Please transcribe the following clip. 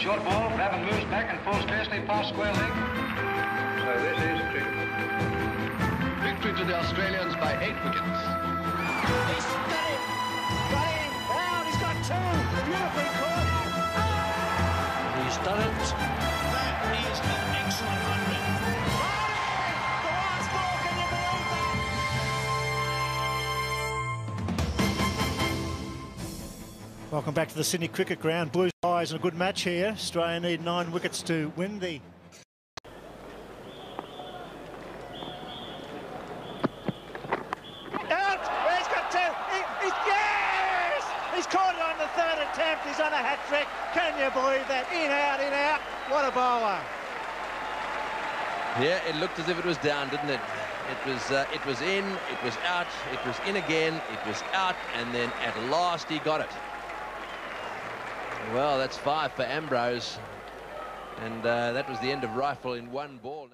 short ball, Brabham moves back and falls scarcely past square leg. So this is cricket. Victory to the Australians by 8 wickets. He's got it! Got him! Wow, he's got 2! Beautifully caught! Ah! He's done it! That is an excellent 100. The last ball, can you believe that? Welcome back to the Sydney Cricket Ground. Blues Eyes in a good match here. Australia need 9 wickets to win the... Out! He's got 2! Yes! He's caught it on the 3rd attempt. He's on a hat-trick. Can you believe that? In, out, in, out. What a bowler. Yeah, it looked as if it was down, didn't it? It was in, it was out, it was in again, it was out, and then at last he got it. Well, that's 5 for Ambrose, and that was the end of rifle in 1 ball.